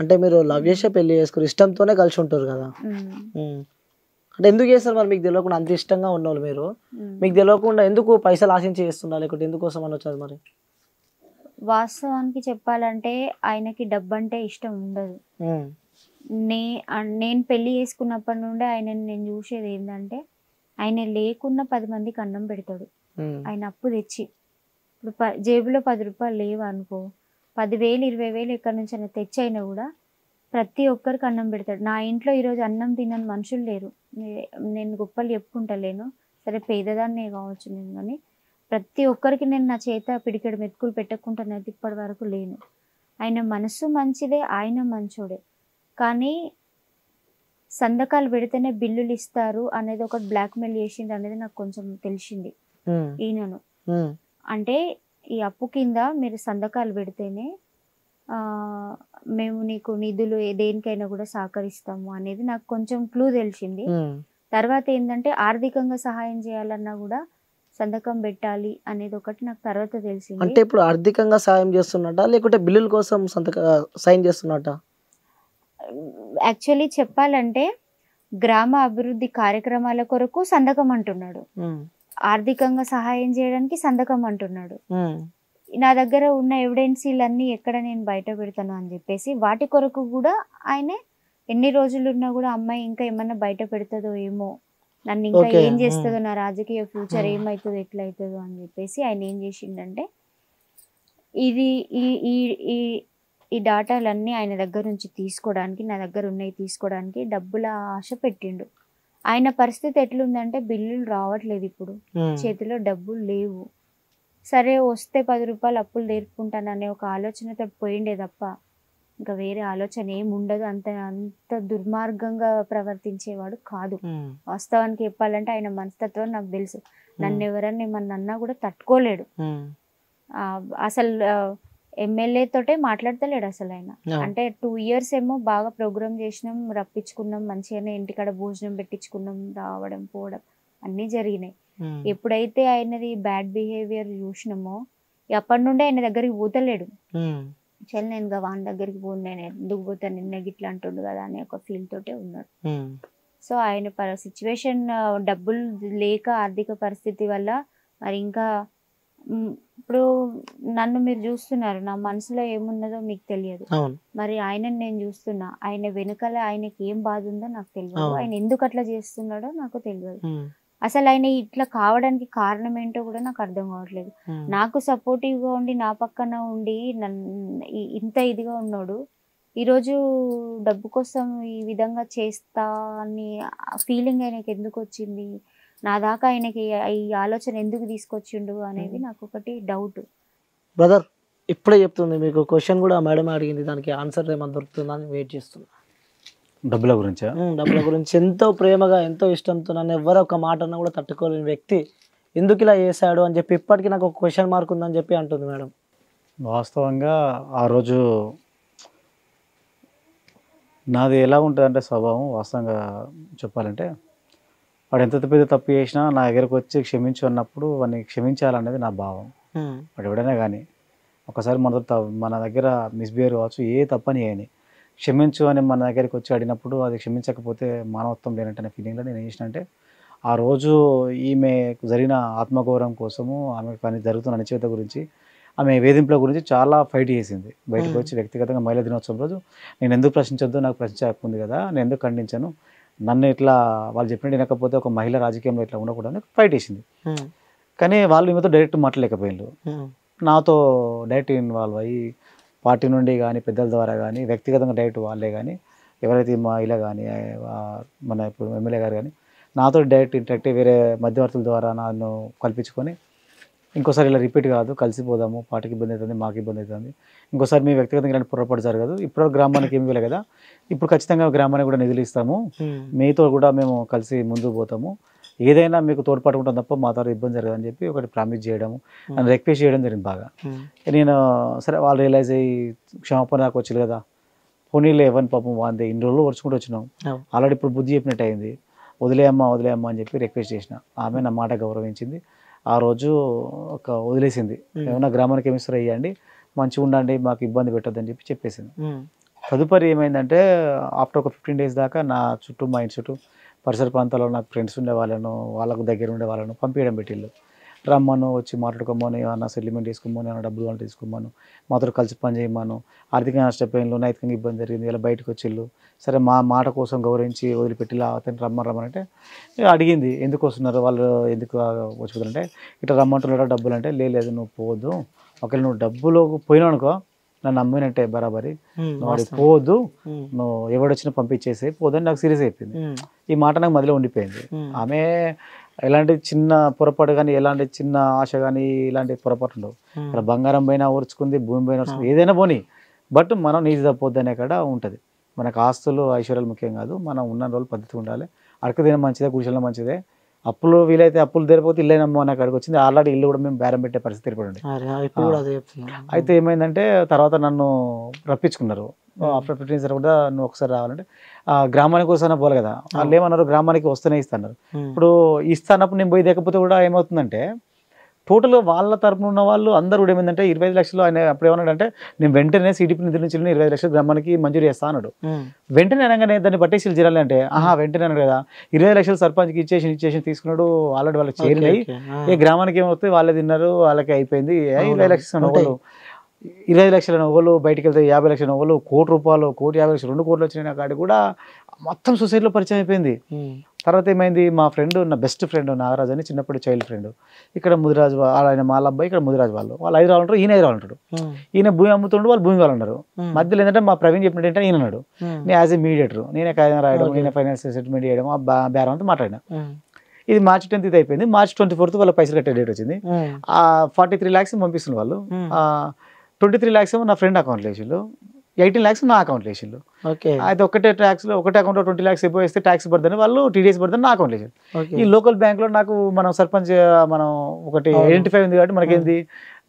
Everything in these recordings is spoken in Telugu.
అంటే మీరు లవ్ చేసే పెళ్లి చేసుకుని ఇష్టంతోనే కలిసి ఉంటారు కదా. అంటే ఎందుకు చేస్తారు మరి మీకు తెలియకుండా? అంత ఇష్టంగా ఉన్నోళ్ళు మీరు, మీకు తెలియకుండా ఎందుకు పైసలు ఆశించి చేస్తున్నారు లేకుంటే ఎందుకోసం అని వచ్చారు మరి? వాస్తవానికి చెప్పాలంటే ఆయనకి డబ్బు అంటే ఇష్టం ఉండదు. నేను పెళ్లి చేసుకున్నప్పటి నుండి ఆయనని నేను చూసేది ఏంటంటే ఆయన లేకున్నా 10 మందికి అన్నం పెడతాడు. ఆయన అప్పు తెచ్చి, ఇప్పుడు జేబులో 10 రూపాయలు లేవు అనుకో, 10,000 20,000 ఎక్కడి నుంచి అయినా తెచ్చి అయినా కూడా ప్రతి ఒక్కరికి అన్నం పెడతాడు. నా ఇంట్లో ఈరోజు అన్నం తినని మనుషులు లేరు. నేను గొప్పలు చెప్పుకుంటలేను, సరే పేదదాన్నే కావచ్చు నేను, కానీ ప్రతి ఒక్కరికి నేను నా చేత పిడికెడు మెతుకులు పెట్టకుండానైతే ఇప్పటి వరకు లేను. ఆయన మనసు మంచిదే, ఆయన మంచోడే, కానీ సంతకాలు పెడితేనే బిల్లులు ఇస్తారు అనేది ఒకటి బ్లాక్మెయిల్ చేసింది అనేది నాకు కొంచెం తెలిసింది ఈయనను. అంటే ఈ అప్పు కింద మీరు సంతకాలు పెడితేనే మేము నీకు నిధులు దేనికైనా కూడా సహకరిస్తాము అనేది నాకు కొంచెం క్లూ తెలిసింది. తర్వాత ఏంటంటే ఆర్థికంగా సహాయం చేయాలన్నా కూడా సంతకం పెట్టాలి అనేది ఒకటి నాకు తర్వాత తెలిసింది. అంటే ఇప్పుడు ఆర్థికంగా సహాయం చేస్తున్నట లేకుంటే బిల్లుల కోసం సైన్ చేస్తున్నట? యాక్చువల్లీ చెప్పాలంటే గ్రామ అభివృద్ధి కార్యక్రమాల కొరకు సంతకం అంటున్నాడు, ఆర్థికంగా సహాయం చేయడానికి సంతకం అంటున్నాడు. నా దగ్గర ఉన్న ఎవిడెన్సీలన్నీ ఎక్కడ నేను బయట పెడతాను అని చెప్పేసి వాటి కొరకు కూడా ఆయన ఎన్ని రోజులు ఉన్నా కూడా అమ్మాయి ఇంకా ఏమన్నా బయట పెడతదో ఏమో, నన్ను ఇంకా ఏం చేస్తుందో, నా రాజకీయ ఫ్యూచర్ ఏమవుతుందో ఎట్లయితుందో అని చెప్పేసి ఆయన ఏం చేసిండంటే ఇది ఈ ఈ ఈ డాటాలన్నీ ఆయన దగ్గర నుంచి తీసుకోవడానికి, నా దగ్గర ఉన్నవి తీసుకోవడానికి డబ్బుల ఆశ పెట్టిండు. ఆయన పరిస్థితి ఎట్లుందంటే బిల్లులు రావట్లేదు, ఇప్పుడు చేతిలో డబ్బులు లేవు, సరే వస్తే 10 రూపాయలు అప్పులు తీర్పుకుంటాననే ఒక ఆలోచనతో పోయిండే తప్ప ఇంకా వేరే ఆలోచన ఏమి ఉండదు. అంత అంత దుర్మార్గంగా ప్రవర్తించేవాడు కాదు వాస్తవానికి చెప్పాలంటే. ఆయన మనస్తత్వం నాకు తెలుసు, నన్ను ఎవరన్నా ఏమన్నా అన్నా కూడా తట్టుకోలేడు అసలు. MLA తోటే మాట్లాడతలేడు అసలు ఆయన. అంటే 2 years ఏమో బాగా ప్రోగ్రామ్ చేసినాం, రప్పించుకున్నాం, మంచిగానే ఇంటికాడ భోజనం పెట్టించుకున్నాం, రావడం పోవడం అన్నీ జరిగినాయి. ఎప్పుడైతే ఆయనది బ్యాడ్ బిహేవియర్ చూసినామో అప్పటి నుండి ఆయన దగ్గరికి పోతలేడు. చల్ నేను వాని దగ్గరికి పోను, నేను ఎందుకు పోతాను, నిన్న గిట్లా అంటుండు కదా అనే ఒక ఫీల్ తోటే ఉన్నాడు. సో ఆయన సిచ్యువేషన్ డబ్బులు లేక ఆర్థిక పరిస్థితి వల్ల మరి ఇంకా ఇప్పుడు నన్ను మీరు చూస్తున్నారు, నా మనసులో ఏమున్నదో మీకు తెలియదు, మరి ఆయనని నేను చూస్తున్నా, ఆయన వెనుకల ఆయనకి ఏం బాధ ఉందో నాకు తెలియదు, ఆయన ఎందుకు అట్లా చేస్తున్నాడో నాకు తెలియదు, అసలు ఆయన ఇట్లా కావడానికి కారణం ఏంటో కూడా నాకు అర్థం కావట్లేదు. నాకు సపోర్టివ్ గా ఉండి నా పక్కన ఉండి ఇంత ఇదిగా ఉన్నాడు, ఈరోజు డబ్బు కోసం ఈ విధంగా చేస్తా అని ఫీలింగ్ ఆయనకి ఎందుకు వచ్చింది, నా దాకా ఆయనకి ఈ ఆలోచన ఎందుకు తీసుకొచ్చిండు అనేది నాకు ఒకటి డౌట్. బ్రదర్ ఇప్పుడే చెప్తుంది మీకు క్వశ్చన్ కూడా మేడం అడిగింది, దానికి ఆన్సర్ ఏమైనా దొరుకుతుందని వెయిట్ చేస్తున్నా. డబ్బుల గురించి, డబ్బుల గురించి ఎంతో ప్రేమగా ఎంతో ఇష్టంతో నన్ను ఎవరో ఒక మాట అన్నా కూడా తట్టుకోలేని వ్యక్తి ఎందుకు ఇలా చేశాడు అని చెప్పి ఇప్పటికీ నాకు ఒక క్వశ్చన్ మార్క్ ఉందని చెప్పి అంటుంది మేడం. వాస్తవంగా ఆ రోజు నాది ఎలా ఉంటుందంటే స్వభావం, వాస్తవంగా చెప్పాలంటే వాడు ఎంత పెద్ద తప్పు చేసినా నా దగ్గరకు వచ్చి క్షమించు అన్నప్పుడు వాడిని క్షమించాలనేది నా భావం. వాడు ఎవడైనా కానీ ఒకసారి మన దగ్గర మిస్బిహేవ్ కావచ్చు, ఏ తప్పని అని క్షమించు అని మన దగ్గరికి వచ్చి అడిగినప్పుడు అది క్షమించకపోతే మానవత్వం లేనట్టు ఫీలింగ్లో నేను చేసినంటే ఆ రోజు ఈమె జరిగిన ఆత్మగౌరవం కోసము ఆమె కానీ జరుగుతున్న అణచివేత గురించి ఆమె వేధింపుల గురించి చాలా ఫైట్ చేసింది. బయటకు వచ్చి వ్యక్తిగతంగా మహిళా దినోత్సవం రోజు నేను ఎందుకు ప్రశ్నించొద్దు, నాకు ప్రశ్నించే హక్కు ఉంది కదా, నేను ఎందుకు ఖండించాను, నన్ను ఇట్లా వాళ్ళు చెప్పినట్టు వినకపోతే ఒక మహిళ రాజకీయంలో ఇట్లా ఉండకూడదని ఫైట్ చేసింది. కానీ వాళ్ళు ఈమెతో డైరెక్ట్ మాట్లాడలేకపోయారు, నాతో డైరెక్ట్ ఇన్వాల్వ్ అయ్యి పార్టీ నుండి కానీ పెద్దల ద్వారా కానీ వ్యక్తిగతంగా డైరెక్ట్ వాళ్ళే కానీ ఎవరైతే మా ఇలా కానీ మన ఇప్పుడు MLA గారు కానీ నాతో డైరెక్ట్ ఇంటరాక్ట్ వేరే మధ్యవర్తుల ద్వారా నన్ను కల్పించుకొని ఇంకోసారి ఇలా రిపీట్ కాదు, కలిసిపోదాము, పార్టీకి ఇబ్బంది అవుతుంది, మాకు ఇబ్బంది అవుతుంది, ఇంకోసారి మీ వ్యక్తిగతంగా ఇలాంటి పొరపాటు జరగదు, ఇప్పుడు గ్రామానికి ఏమి వెళ్ళే కదా, ఇప్పుడు ఖచ్చితంగా గ్రామానికి కూడా నిధులు ఇస్తాము, మీతో కూడా మేము కలిసి ముందుకు పోతాము, ఏదైనా మీకు తోడ్పాటు ఉంటాం తప్ప మా ద్వారా ఇబ్బంది జరగదని చెప్పి ఒకటి ప్రామిస్ చేయడం, నన్ను రిక్వెస్ట్ చేయడం జరిగింది బాగా. నేను సరే వాళ్ళు రియలైజ్ అయ్యి క్షమాపణ నాకు వచ్చేది కదా, పోనీలే ఎవరిని పాపం వాంది ఇన్ని రోజులు వచ్చుకుంటూ వచ్చినాం, ఆల్రెడీ ఇప్పుడు బుద్ధి చెప్పినట్టు అయింది, వదిలేయమ్మా అని చెప్పి రిక్వెస్ట్ చేసిన. ఆమె నా మాట గౌరవించింది, ఆ రోజు ఒక వదిలేసింది, ఏమన్నా గ్రామానికి ఏమిస్తారు అయ్యండి, మంచిగా ఉండండి, మాకు ఇబ్బంది పెట్టద్దని చెప్పి చెప్పేసింది. తదుపరి ఏమైందంటే ఆఫ్టర్ ఒక 15 days దాకా నా చుట్టూ మా ఇంటి చుట్టూ పరిసర ప్రాంతాల్లో నాకు ఫ్రెండ్స్ ఉండేవాళ్ళను వాళ్ళకు దగ్గర ఉండే వాళ్ళను పంపించడం పెట్టిళ్ళు. రమ్మను, వచ్చి మాట్లాడుకోమోను, ఏమన్నా సెటిల్మెంట్ తీసుకోమోను, ఏమన్నా డబ్బులు వాళ్ళు తీసుకోమోను, మాతో కలిసి పని చేయమను. ఆర్థికంగా నష్టపోయినలు, నైతికంగా ఇబ్బంది జరిగింది, ఇలా బయటకు వచ్చిళ్ళు. సరే మా మాట కోసం గౌరవించి వదిలిపెట్టిలా అతను రమ్మనంటే అడిగింది, ఎందుకు వస్తున్నారు వాళ్ళు, ఎందుకు వచ్చిపోతారంటే ఇట్లా రమ్మంటున్నారా డబ్బులు అంటే, లేదు నువ్వు పోదు, ఒకవేళ నువ్వు డబ్బులో పోయినా అనుకో నన్ను అమ్మినట్టే బరాబరి, వాడు పోదు, నువ్వు ఎవడొచ్చినా పంపించేసి పోదని నాకు సీరియస్ అయిపోయింది. ఈ మాట నాకు మధ్యలో ఉండిపోయింది. ఆమె ఎలాంటి చిన్న పొరపాటు కానీ ఎలాంటి చిన్న ఆశ కానీ ఇలాంటి పొరపాటు ఉండవు. ఇక్కడ బంగారం పైన ఓర్చుకుంది, భూమి పైన ఓర్చుకుంది, ఏదైనా పోనీ బట్ మనం నీది తప్పొద్దు అనే కాడ ఉంటుంది. మనకు ఆస్తులు ఐశ్వర్యాలు ముఖ్యం కాదు, మనం ఉన్న రోజులు పద్ధతి ఉండాలి, అడకదైనా మంచిదే, కూర్చోడం మంచిదే. అప్పులు వీలైతే అప్పులు తెరిపోతే ఇల్లు అయినమ్మో నాకు అక్కడికి వచ్చింది. ఆల్రెడీ ఇల్లు కూడా మేము బేరం పెట్టే పరిస్థితి తెరిపడండి. అయితే ఏమైందంటే తర్వాత నన్ను రప్పించుకున్నారు. ఆఫ్టర్ 15 days కూడా నువ్వు ఒకసారి రావాలంటే ఆ గ్రామానికి వస్తానే పోవాలి కదా, వాళ్ళు ఏమన్నారు గ్రామానికి వస్తేనే ఇస్తాన్నారు. ఇప్పుడు ఇస్తానప్పుడు నేను పోయి లేకపోతే కూడా ఏమవుతుందంటే టోటల్ వాళ్ళ తరపున ఉన్న వాళ్ళు అందరూ కూడా ఏమైందంటే 25 lakhs ఆయన అప్పుడు ఏమన్నాడంటే నేను వెంటనే సిడిపి నిధుల నుంచి 25 lakhs గ్రామానికి మంజూరు చేస్తా అన్నాడు. వెంటనే అనగానే దాన్ని పట్టేసి చేయాలి అంటే ఆహా వెంటనే అన్నాడు కదా, 25 lakhs సర్పంచ్కి ఇచ్చేసి తీసుకున్నాడు. ఆల్రెడీ వాళ్ళకి చేరినాయి, ఏ గ్రామానికి ఏమవుతుంది వాళ్ళే తిన్నారు, వాళ్ళకి అయిపోయింది. 25 lakhs వాళ్ళు 25 lakhs నవ్వులు బయటకు వెళ్తే 50 lakhs నవ్వులు, ₹1 crore, ₹1,50,000, ₹2 crore వచ్చిన కాడి కూడా మొత్తం సొసైటీలో పరిచయం అయిపోయింది. తర్వాత ఏమైంది, మా ఫ్రెండ్ నా బెస్ట్ ఫ్రెండ్ నాగరాజ్ అని చిన్నప్పుడు చైల్డ్ ఫ్రెండ్, ఇక్కడ ముదిరాజు ఆయన మాల అబ్బాయి, ఇక్కడ ముదిరాజు వాళ్ళు 5 ఉంటారు, ఈయన 5 ఉంటాడు. ఈయన భూమి అమ్ముతుండు, వాళ్ళు భూమి వాళ్ళు ఉన్నారు. మధ్యలో ఏంటంటే మా ప్రవీణ్ చెప్పినట్టు ఏంటంటే ఈయన అన్నాడు, నేను యాజ్ ఎ మీడియేటర్ నేనే కాగితం రాయడం, నేనే ఫైనాన్స్ సెటిల్మెంట్ చేయడం, ఆ బేరం అంతా మాట్లాడినా. ఇది March 10th ఇది అయిపోయింది. March 24th వాళ్ళ పైసలు కట్టే డేట్ వచ్చింది. ఆ 43 lakhs పంపిస్తున్న వాళ్ళు, 23 lakhs ఏమో నా ఫ్రెండ్ అకౌంట్లో వేసిళ్ళు, 18 lakhs నా అకౌంట్లో వేసిళ్ళు. అయితే ఒకటే ట్యాక్స్లో ఒకటే అకౌంట్లో 20 lakhs ఎక్కువ వేస్తే ట్యాక్స్ పడుతుంది, వాళ్ళు TDS పడుతుంది, నా అకౌంట్లో వేసారు. ఈ లోకల్ బ్యాంక్లో నాకు మనం సర్పంచ్ మనం ఒకటి ఐడెంటిఫై ఉంది కాబట్టి మనకేంది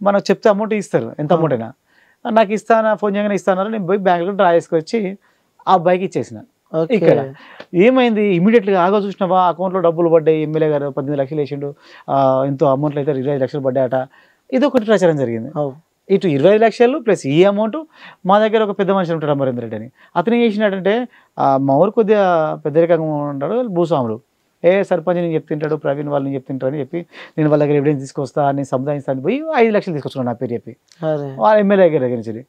మనం చెప్తే అమౌంట్ ఇస్తారు, ఎంత అమౌంట్ అయినా నాకు ఇస్తానా ఫోన్ చేయగానే ఇస్తానని నేను పోయి బ్యాంక్లో డ్రా చేసుకొచ్చి ఆ బైక్ ఇచ్చేసిన. ఇక్కడ ఏమైంది ఇమీడియట్గా ఆగా చూసినావా అకౌంట్లో డబ్బులు పడ్డాయి, ఎమ్మెల్యే గారు 18 lakhs వేసిండు, ఎంతో అమౌంట్లో అయితే 25 lakhs పడ్డాయట. ఇది ఒకటి ప్రచారం జరిగింది. ఇటు 25 lakhs ప్లస్ ఈ అమౌంట్. మా దగ్గర ఒక పెద్ద మనిషి ఉంటాడు అమరేంద్ర రెడ్డి అని, అతను ఏం చేసినాడంటే మా ఊరు కొద్దిగా పెద్దరికంగా ఉంటాడు, భూస్వాములు ఏ సర్పంచ్ నేను చెప్తుంటాడు, ప్రవీణ్ వాళ్ళని చెప్తుంటాడు అని చెప్పి నేను వాళ్ళ దగ్గర ఎవిడెన్స్ తీసుకొస్తా, నేను సముదాయిస్తాను పోయి 5 lakhs తీసుకొచ్చుకున్నాను నా పేరు చెప్పి వాళ్ళ ఎమ్మెల్యే దగ్గర నుంచి.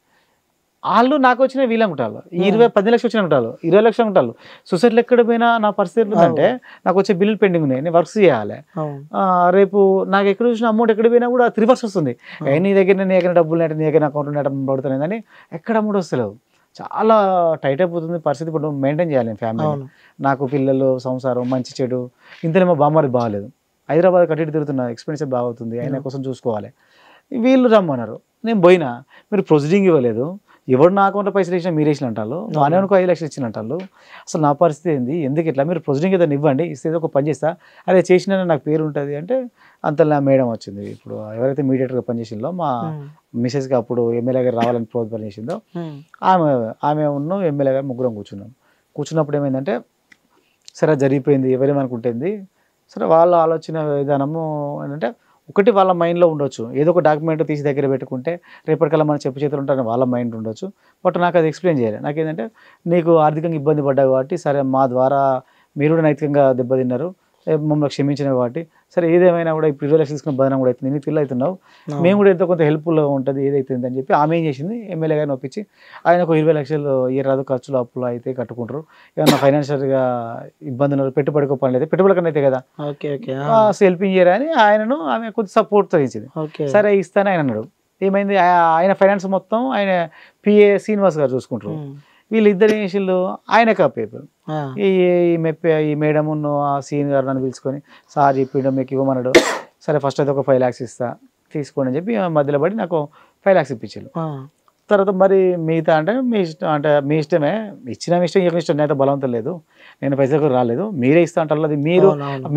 వాళ్ళు నాకు వచ్చిన వీళ్ళు అనుకుంటారు, 10 lakhs వచ్చిన అనుకుంటారు, 20 lakhs అనుకుంటారు. సొసైటీలో ఎక్కడ పోయినా నా పరిస్థితి ఏంటంటే నాకు వచ్చే బిల్లులు పెండింగ్ ఉన్నాయి, నేను వర్క్స్ చేయాలి, రేపు నాకు ఎక్కడ చూసిన అమౌంట్ ఎక్కడ పోయినా కూడా 3 వస్తుంది. నీ దగ్గర నేను ఎక్కడ డబ్బులు ఉన్నాయట, నీ దగ్గర అకౌంట్ ఉన్నాయట పడుతున్నాయి కానీ ఎక్కడ అమౌంట్ వస్తలేవు. చాలా టైట్ అయిపోతుంది పరిస్థితి. ఇప్పుడు మెయింటైన్ చేయాలి ఫ్యామిలీ, నాకు పిల్లలు, సంసారం, మంచి చెడు. ఇంతలో మా బామ్మది బాగాలేదు, హైదరాబాద్ కట్టి తిరుగుతున్నా, ఎక్స్పెన్సివ్ బాగుతుంది, ఆయన కోసం చూసుకోవాలి. వీళ్ళు రమ్మన్నారు, నేను పోయినా మీరు ప్రొసీడింగ్ ఇవ్వలేదు, ఎవరు నా అకౌంట్లో పైసలు ఇచ్చినా మీరు వేసిన అంటారు, నానే 5 lakhs ఇచ్చిన అంటారు. అసలు నా పరిస్థితి ఏంది, ఎందుకు ఇట్లా, మీరు ప్రొసీడింగ్ ఏదైనా ఇవ్వండి, ఇస్తే ఒక పని చేస్తా, అదే చేసినా నాకు పేరు ఉంటుంది అంటే. అంత నా మేడం వచ్చింది, ఇప్పుడు ఎవరైతే మీడియేటర్గా పనిచేసిందో మా మిసెస్గా అప్పుడు ఎమ్మెల్యే గారు రావాలని ప్రోత్సాహం చేసిందో ఆమె ఉన్న ఎమ్మెల్యే గారు ముగ్గురం కూర్చున్నప్పుడు ఏమైందంటే సరే జరిగిపోయింది, ఎవరేమనుకుంటుంది సరే, వాళ్ళ ఆలోచన విధానము ఏంటంటే ఒకటి వాళ్ళ మైండ్లో ఉండొచ్చు, ఏదో ఒక డాక్యుమెంట్ తీసి దగ్గర పెట్టుకుంటే రేపటికల్లా మనం చెప్పు చేతులు ఉంటారని వాళ్ళ మైండ్ ఉండొచ్చు. బట్ నాకు అది ఎక్స్ప్లెయిన్ చేయాలి. నాకేంటంటే నీకు ఆర్థికంగా ఇబ్బంది పడ్డావు కాబట్టి సరే, మా ద్వారా మీరు కూడా నైతికంగా దెబ్బతిన్నారు, మమ్మల్ని క్షమించినవి కాబట్టి సరే, ఏదేమైనా కూడా ఇప్పుడు 20 lakhs తీసుకున్న బదనం కూడా అవుతుంది, నీకు పిల్లలు అవుతున్నావు, మేము కూడా ఎంతో కొంత హెల్ప్ఫుల్గా ఉంటుంది ఏదైతుంది అని చెప్పి ఆమె ఏం చేసింది, ఎమ్మెల్యే గారిని ఒప్పించి ఆయన ఒక 20 lakhs ఏ రాదు, ఖర్చులు అప్పులు అయితే కట్టుకుంటారు, ఏమన్నా ఫైనాన్షియల్గా ఇబ్బంది ఉన్నారు, పెట్టుబడికి పని లేదు, పెట్టుబడి కన్నా అయితే కదా హెల్పింగ్ చేయరా అని ఆయనను ఆమె కొంచెం సపోర్ట్ తగ్గించింది. సరే ఇస్తాను ఆయన అన్నాడు. ఏమైంది, ఆయన ఫైనాన్స్ మొత్తం ఆయన PA శ్రీనివాస్ గారు చూసుకుంటారు. వీళ్ళిద్దరు ఏం చేసిళ్ళు, ఆయనకు అప్పేపారు. ఈ మేడం ఆ సీన్ గారు నన్ను పిలుచుకొని సార్ చెప్పిడు మీకు ఇవ్వమన్నాడు, సరే ఫస్ట్ అయితే ఒక 5 lakhs ఇస్తా తీసుకోండి అని చెప్పి మధ్యలో పడి నాకు 5 lakhs ఇప్పించారు. తర్వాత మరి మిగతా అంటే మీ ఇష్టం, అంటే మీ ఇష్టమే, ఇచ్చిన మీ ఇష్టం, ఇవ్వని ఇష్టం, నేనైతే బలవంతం లేదు, నేను పైసలకు రాలేదు, మీరే ఇస్తా అంటారు. అది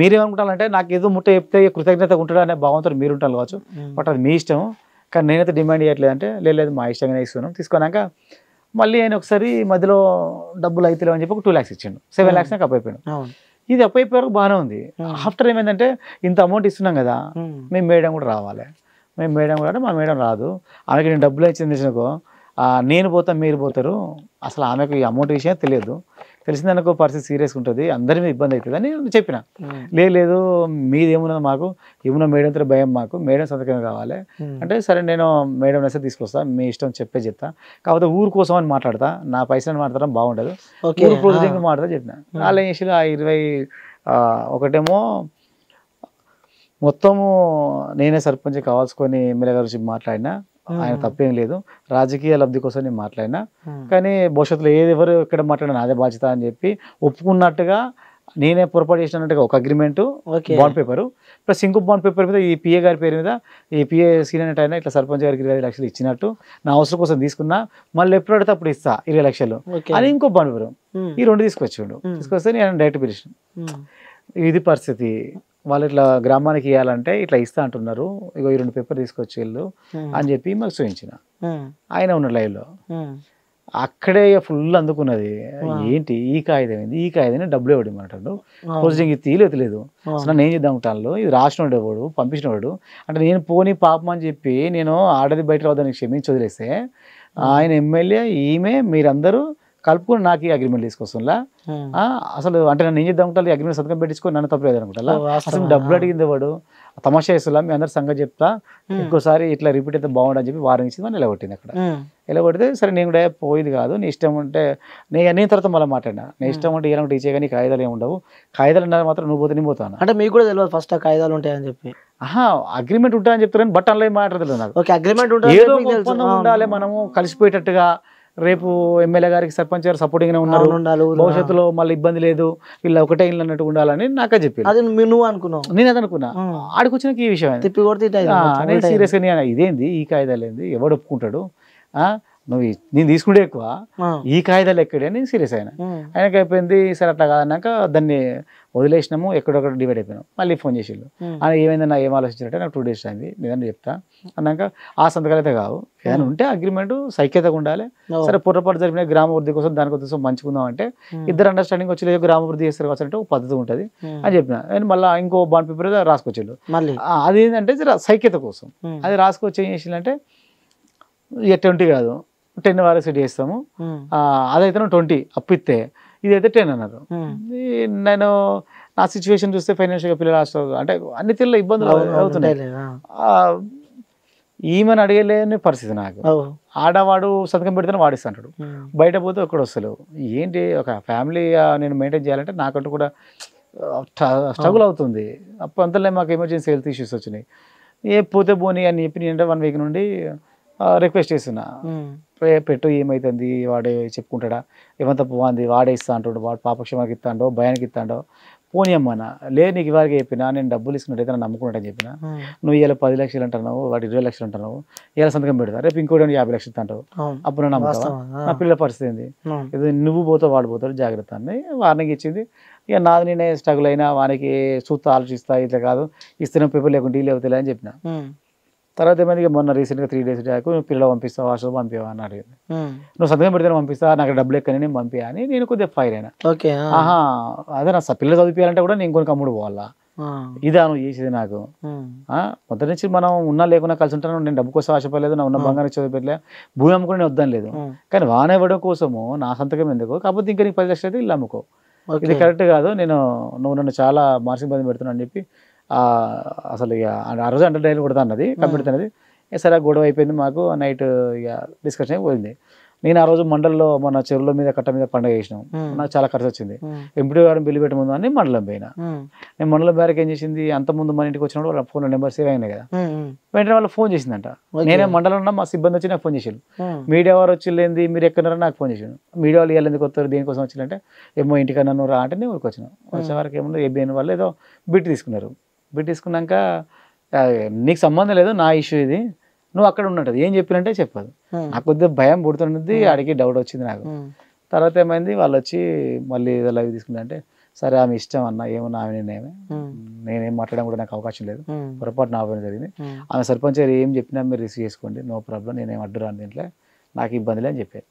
మీరేమనుకుంటారంటే నాకు ఏదో ముట్ట చెప్తే కృతజ్ఞతగా ఉంటాడు అనే భావంతో మీరు ఉంటారు కావచ్చు, బట్ అది మీ ఇష్టం, కానీ నేనైతే డిమాండ్ చేయట్లేదు అంటే లేదు మా ఇష్టంగానే తీసుకున్నాం. తీసుకున్నాక మళ్ళీ ఆయన ఒకసారి మధ్యలో డబ్బులు అయితే అని చెప్పి ఒక 2 lakhs ఇచ్చిండు, 7 lakhs నాకు అప్పయిపోయాడు. ఇది అప్పయిపోయే వరకు బాగానే ఉంది. ఆఫ్టర్ ఏమైందంటే ఇంత అమౌంట్ ఇస్తున్నాం కదా, మేము మేడం కూడా రావాలి, మా మేడం రాదు, ఆమెకి నేను డబ్బులు ఇచ్చింది నేను పోతా మీరు పోతారు అసలు ఆమెకు ఈ అమౌంట్ విషయం తెలియదు, తెలిసిందనుకో పరిస్థితి సీరియస్గా ఉంటుంది, అందరి మీద ఇబ్బంది అవుతుంది అని చెప్పిన. లేదు మీదేమున్నా మాకు ఏమున్నా మేడంతో భయం, మాకు మేడం సంతకం కావాలి అంటే సరే నేను మేడం నైతే తీసుకొస్తాను, మీ ఇష్టం చెప్పే చెప్తా, కాకపోతే ఊరు కోసం అని మాట్లాడతా, నా పైసలు మాట్లాడడం బాగుండదు, ఊరు ప్రొసీజింగ్ మాట్లాడతా చెప్పిన. వాళ్ళు ఏం చేసి 21 మొత్తము నేనే సర్పంచ్ కావాల్సుకొని ఎమ్మెల్యే గారి గురించి మాట్లాడినా, ఆయన తప్పేం లేదు, రాజకీయ లబ్ధి కోసం నేను మాట్లాడినా, కానీ భవిష్యత్తులో ఏది ఎవరు ఎక్కడ మాట్లాడినా అదే బాధ్యత అని చెప్పి ఒప్పుకున్నట్టుగా నేనే పొరపాటు చేసినట్టుగా ఒక అగ్రిమెంట్ బాండ్ పేపరు ప్లస్ ఇంకో బాండ్ పేపర్ మీద ఈ పిఏ గారి పేరు మీద ఈ పిఏ సీనియర్ అయినా ఇట్లా సర్పంచ్ గారికి 20 లక్షలు ఇచ్చినట్టు నా అవసరం కోసం తీసుకున్నా, మళ్ళీ ఎప్పుడు అడితే అప్పుడు ఇస్తా 20 లక్షలు అని ఇంకో బాండ్ పేపర్, ఈ రెండు తీసుకొచ్చిండు. తీసుకొస్తే నేను డైరెక్ట్ పిలిచిన, ఇది పరిస్థితి, వాళ్ళు ఇట్లా గ్రామానికి ఇవ్వాలంటే ఇట్లా ఇస్తా అంటున్నారు, ఇక ఈ 2 పేపర్ తీసుకొచ్చి వెళ్ళు అని చెప్పి మాకు చూపించిన. ఆయన ఉన్న లైవ్లో అక్కడే ఫుల్ అందుకున్నది, ఏంటి ఈ కాగితం ఏంది, ఈ కాగితం డబ్బులు ఇవ్వడం ఇవ్వమంటాడు, ప్రొసీజింగ్ తీయలేదు తెలియదు, అసలు నేను చేద్దాం ఉంటాను, ఇది రాసిన వాడు పంపించిన వాడు అంటే నేను పోనీ పాపం అని చెప్పి నేను ఆడది బయట రావడానికి క్షమించి వదిలేస్తే, ఆయన ఎమ్మెల్యే ఈమె మీరందరూ కలుపుకుని నాకు ఈ అగ్రిమెంట్ తీసుకొస్తుందా, అసలు అంటే నన్ను ఏం చేద్దాం ఉంటాను, ఈ అగ్రిమెంట్ సంతకం పెట్టించుకొని నన్ను తప్పలేదు అనుకుంటా, అసలు డబ్బులు అడిగింది వాడు తమాషా ఇస్తున్నా, మీ అందరు సంగతి చెప్తా, ఇంకోసారి ఇట్లా రిపీట్ అయితే బాగుండని చెప్పి వారం ఇచ్చింది మనం నిలబట్టింది. అక్కడ నిలబడితే సరే నేను కూడా పోయేది కాదు, నీ ఇష్టం ఉంటే నేను తర్వాత మళ్ళీ మాట్లాడినా, నీ ఇష్టం ఉంటే ఏమంటే ఇచ్చే కానీ కాయిదాలు ఏమి ఉండవు, కాయిదాలు ఉన్నారు మాత్రం నువ్వు పోతే నేను పోతాను అంటే మీకు కూడా తెలియదు ఫస్ట్ ఆ కాయిదాలు ఉంటాయని చెప్పి, ఆహా అగ్రిమెంట్ ఉంటాయని చెప్తాను బట్ అందులో మాట్లాడలేదు, ఏదో ఒప్పందం ఉండాలి మనము కలిసిపోయేటట్టుగా, రేపు ఎమ్మెల్యే గారికి సర్పంచ్ గారు సపోర్టింగ్ ఉన్నారు, భవిష్యత్తులో మళ్ళీ ఇబ్బంది లేదు, వీళ్ళు ఒకటే ఇల్లు అన్నట్టు ఉండాలని నాకే చెప్పి నువ్వు అనుకున్నావు, నేను అది అనుకున్నా. ఆడికి వచ్చినాక ఈ విషయం నేను సీరియస్గా నేను ఇదేంది ఈ కాయిదాలేంది, ఎవడు ఒప్పుకుంటాడు, నువ్వు నేను తీసుకుంటే ఎక్కువ, ఈ కాయిదాలు ఎక్కడే అని సీరియస్ అయినా. ఆయనకి అయిపోయింది సరే అట్లా కాదన్నాక దాన్ని వదిలేసినాము, ఎక్కడొక్కడ డివైడ్ అయిపోయినాం. మళ్ళీ ఫోన్ చేసిళ్ళు, ఆయన ఏమైంది నా ఏం ఆలోచించారంటే నాకు 2 డేస్ అయింది నిజంగా చెప్తా అన్నాక, ఆ సంతకాలు అయితే కావు, ఏదైనా ఉంటే అగ్రిమెంట్ సైక్యతగా ఉండాలి, సరే పొరపాటు జరిపిన గ్రామ వృద్ధి కోసం దానికోసం మంచుకుందాం అంటే ఇద్దరు అండర్స్టాండింగ్ వచ్చి గ్రామ వృద్ధి చేస్తారు కావచ్చు అంటే ఒక పద్ధతి ఉంటుంది అని చెప్పిన. నేను మళ్ళీ ఇంకో బాండ్ పేపర్ రాసుకొచ్చిండు, అది ఏంటంటే సైక్యత కోసం అది రాసుకొచ్చి ఏం చేసిందంటే 20 కాదు 10 వరకు సెట్ చేస్తాము, అదైతే 20 అప్పిస్తే ఇదైతే 10 అన్నారు. నేను నా సిచ్యువేషన్ చూస్తే ఫైనాన్షియల్గా పిల్లలు రాష్ట్రాలు అంటే అన్ని తీరులో ఇబ్బందులు అవుతున్నాయి, ఈమెను అడిగలేని పరిస్థితి నాకు, ఆడవాడు సంతకం పెడితేనే వాడిస్తా అంటాడు, బయట పోతే ఒక్కడ వస్తలేవు, ఏంటి ఒక ఫ్యామిలీ నేను మెయింటైన్ చేయాలంటే నాకంటూ కూడా స్ట్రగుల్ అవుతుంది. అప్పుడు అంతలో మాకు ఎమర్జెన్సీ హెల్త్ ఇష్యూస్ వచ్చినాయి, ఏ పోతే పోనీ అని చెప్పి నేను 1 వీక్ నుండి రిక్వెస్ట్ చేస్తున్నా, పెట్టు ఏమైతుంది, వాడే చెప్పుకుంటాడా, ఏమంత బాగుంది వాడే ఇస్తా అంటాడు, వాడు పాపక్షమాకి ఇస్తాడో భయానికి ఇస్తాడో, పోనీ అమ్మనా లేదు నీకు ఇవాళకి చెప్పినా నేను డబ్బులు ఇస్తున్నట్టయితే నన్ను నమ్ముకున్నట్టని చెప్పిన, నువ్వు ఇలా 10 లక్షలు అంటున్నావు, వాడు 20 లక్షలు అంటున్నావు, ఇలా సంతకం పెడతా రేపు ఇంకోటి 50 లక్షలు అంటావు, అప్పుడు నన్ను నమ్ముతావా, నా పిల్లల పరిస్థితి ఏంది, ఇది నువ్వు పోతావు వాడు పోతాడు జాగ్రత్త అని వార్నింగ్ ఇచ్చింది. ఇక నాది నేనే స్ట్రగుల్ అయినా వానికి చూస్తా ఆలోచిస్తా, ఇట్లా కాదు ఇస్తున్న పేపర్ లేకుండా డీల్ అవుతాయి అని చెప్పిన. తర్వాత ఏమైంది, మొన్న రీసెంట్గా 3 డేస్ దాకా నువ్వు పిల్లలు పంపిస్తావు హాస్టల్ పంపేవా అని అడిగింది, నువ్వు సంతకం పెడితే పంపిస్తా నాకు డబ్బులు ఎక్కని నేను పంపియా అని నేను కొద్దిగా ఫైర్ అయినా. ఆహా అదే నా పిల్లలు చదివించాలంటే కూడా నేను కొన్ని కమ్ముడు పోవాలా, ఇదా నువ్వు చేసేది నాకు, మొదటి నుంచి మనం ఉన్నా లేకున్నా కలిసి ఉంటాను, నేను డబ్బు కోసం ఆశపడలేదు, నా ఉన్న బంగారం చదివిపెట్టలే, భూమి అమ్ముకుని నేను వద్దాను లేదు, కానీ వాన ఇవ్వడం కోసము నా సంతకం ఎందుకు, కాకపోతే ఇంకా నీకు 10 లక్షలు అయితే ఇల్లు అమ్ముకో, ఇది కరెక్ట్ కాదు, నేను నువ్వు నన్ను చాలా మానసిక ఇబ్బంది పెడుతున్నాను అని చెప్పి అసలు ఇక ఆ రోజు అండర్ డైల్ కొడతా అన్నది కంపెడుతున్నది. సరే గొడవ అయిపోయింది మాకు, నైట్ ఇక డిస్కషన్ అయిపోయింది. నేను ఆ రోజు మండలిలో మన చెరువుల మీద కట్ట మీద పండుగ చేసినాం, నాకు చాలా ఖర్చు వచ్చింది, ఎంపీ గారిని బిల్లు పెట్టే ముందు అని మండలం పోయినా, నేను మండలం బ్యారకి ఏం చేసింది అంత ముందు మన ఇంటికి వచ్చినప్పుడు వాళ్ళ ఫోన్ నెంబర్ సేవ్ అయినాయి కదా, వెంటనే వాళ్ళు ఫోన్ చేసిందంట, నేనే మండలం ఉన్నా మా సిబ్బంది వచ్చి నాకు ఫోన్ చేసాను, మీడియా వారు వచ్చింది మీరు ఎక్కడన్నారో నాకు ఫోన్ చేసాను, మీడియా వాళ్ళు ఇవ్వాలి ఎందుకు వస్తారు దేనికోసం వచ్చిందంటే ఏమో ఇంటికన్నా రా అంటే నేను ఊరికొచ్చిన, వచ్చే వరకు ఏమన్నా ఏబిఎన్ వాళ్ళు ఏదో బిట్ తీసుకున్నారు, బిట్ తీసుకున్నాక నీకు సంబంధం లేదు నా ఇష్యూ ఇది, నువ్వు అక్కడ ఉన్నట్టు ఏం చెప్పినంటే చెప్పదు, నాకు కొద్దిగా భయం పుడుతున్నది, అడిగి డౌట్ వచ్చింది నాకు. తర్వాత ఏమైంది, వాళ్ళు వచ్చి మళ్ళీ ఏదో లైవ్ తీసుకుందంటే సరే ఆమె ఇష్టం అన్న, ఏమన్నా ఆమె నేనేమే నేనేం మాట్లాడడం కూడా నాకు అవకాశం లేదు, పొరపాటు నా పని జరిగింది, ఆమె సర్పంచ్ గారు ఏం చెప్పినా మీరు రిసీవ్ చేసుకోండి, నో ప్రాబ్లం, నేనేం అడ్డు రాను దీంట్లో, నాకు ఇబ్బంది లేని చెప్పాను.